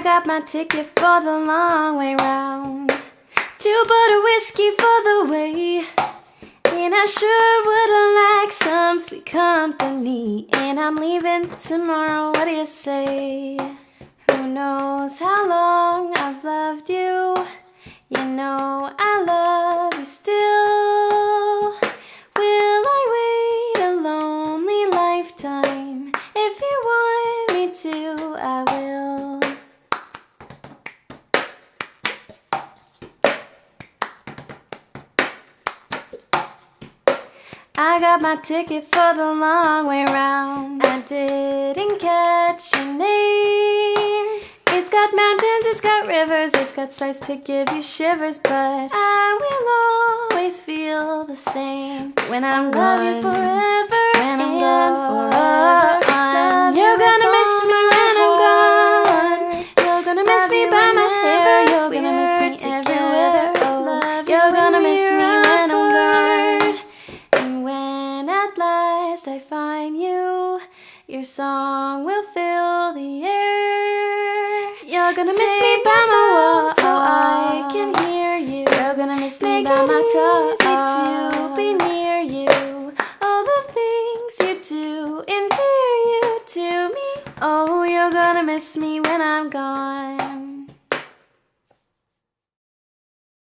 I got my ticket for the long way round. 2 bottle whiskey for the way, and I sure would've liked some sweet company. And I'm leaving tomorrow, what do you say? Who knows how long I've loved you? You know I love you still. Will I wait a lonely lifetime? If you want me to, I will. I got my ticket for the long way round. I didn't catch your name. It's got mountains, it's got rivers, it's got slices to give you shivers, but I will always feel the same. When I'm gone, love you forever. When I'm gone forever on. You're gonna miss me when I'm gone. You're gonna miss me by my hair. You're gonna miss me everywhere. You're gonna miss me when I'm gone. And when at last I find you, your song will fill the air. You're gonna miss me by my wall, so I can hear you. You're gonna miss me by my talk.